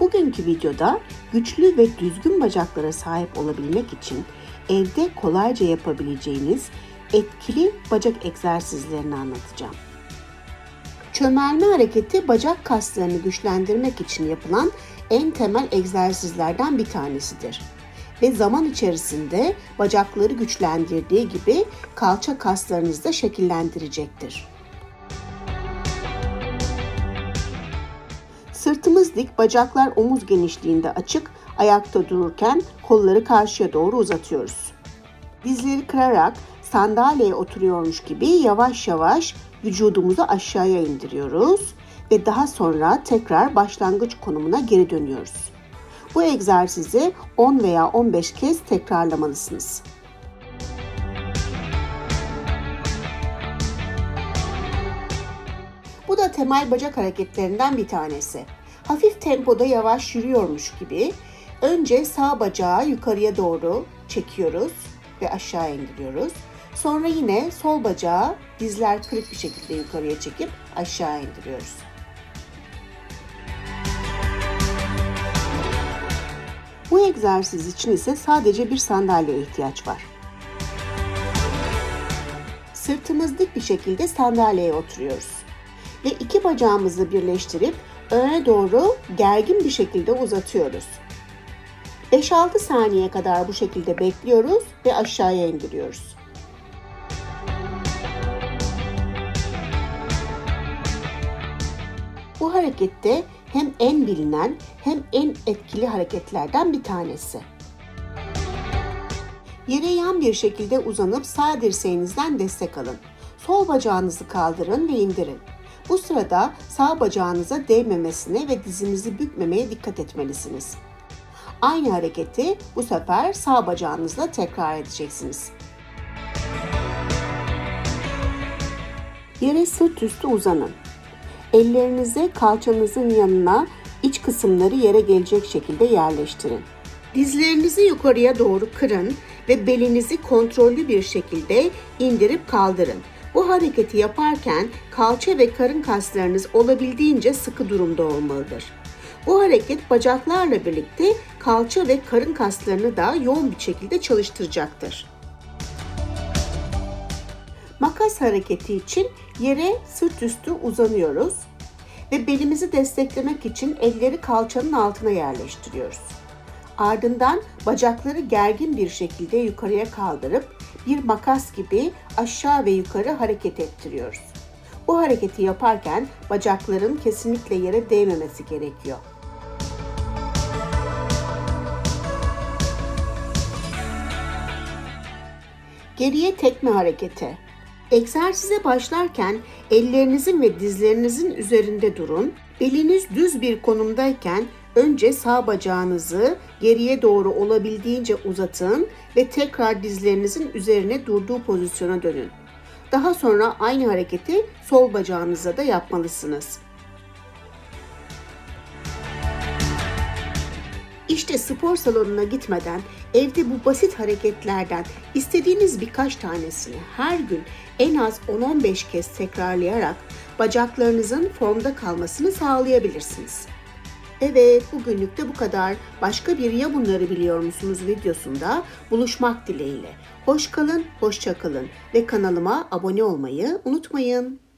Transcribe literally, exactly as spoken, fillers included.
Bugünkü videoda güçlü ve düzgün bacaklara sahip olabilmek için evde kolayca yapabileceğiniz etkili bacak egzersizlerini anlatacağım. Çömelme hareketi bacak kaslarını güçlendirmek için yapılan en temel egzersizlerden bir tanesidir. Ve zaman içerisinde bacakları güçlendirdiği gibi kalça kaslarınızı da şekillendirecektir. Sırtımız dik, bacaklar omuz genişliğinde açık, ayakta dururken kolları karşıya doğru uzatıyoruz. Dizleri kırarak sandalyeye oturuyormuş gibi yavaş yavaş vücudumuzu aşağıya indiriyoruz ve daha sonra tekrar başlangıç konumuna geri dönüyoruz. Bu egzersizi on veya on beş kez tekrarlamalısınız. Bu da temel bacak hareketlerinden bir tanesi. Hafif tempoda yavaş yürüyormuş gibi önce sağ bacağı yukarıya doğru çekiyoruz ve aşağı indiriyoruz. Sonra yine sol bacağı dizler kırık bir şekilde yukarıya çekip aşağı indiriyoruz. Bu egzersiz için ise sadece bir sandalyeye ihtiyaç var. Sırtımız dik bir şekilde sandalyeye oturuyoruz. Ve iki bacağımızı birleştirip öne doğru gergin bir şekilde uzatıyoruz. beş altı saniye kadar bu şekilde bekliyoruz ve aşağıya indiriyoruz. Bu harekette hem en bilinen hem en etkili hareketlerden bir tanesi. Yere yan bir şekilde uzanıp sağ dirseğinizden destek alın. Sol bacağınızı kaldırın ve indirin. Bu sırada sağ bacağınıza değmemesine ve dizinizi bükmemeye dikkat etmelisiniz. Aynı hareketi bu sefer sağ bacağınızla tekrar edeceksiniz. Yere sırt üstü uzanın. Ellerinizi kalçanızın yanına, iç kısımları yere gelecek şekilde yerleştirin. Dizlerinizi yukarıya doğru kırın ve belinizi kontrollü bir şekilde indirip kaldırın. Bu hareketi yaparken kalça ve karın kaslarınız olabildiğince sıkı durumda olmalıdır. Bu hareket bacaklarla birlikte kalça ve karın kaslarını da yoğun bir şekilde çalıştıracaktır. Makas hareketi için yere sırt üstü uzanıyoruz ve belimizi desteklemek için elleri kalçanın altına yerleştiriyoruz. Ardından bacakları gergin bir şekilde yukarıya kaldırıp bir makas gibi aşağı ve yukarı hareket ettiriyoruz. Bu hareketi yaparken bacakların kesinlikle yere değmemesi gerekiyor. Geriye tekme hareketi. Egzersize başlarken ellerinizin ve dizlerinizin üzerinde durun. Beliniz düz bir konumdayken önce sağ bacağınızı geriye doğru olabildiğince uzatın ve tekrar dizlerinizin üzerine durduğu pozisyona dönün. Daha sonra aynı hareketi sol bacağınıza da yapmalısınız. İşte spor salonuna gitmeden evde bu basit hareketlerden istediğiniz birkaç tanesini her gün en az on on beş kez tekrarlayarak bacaklarınızın formda kalmasını sağlayabilirsiniz. Evet, bugünlük de bu kadar. Başka bir "Ya bunları biliyor musunuz?" videosunda buluşmak dileğiyle. Hoş kalın, hoşça kalın ve kanalıma abone olmayı unutmayın.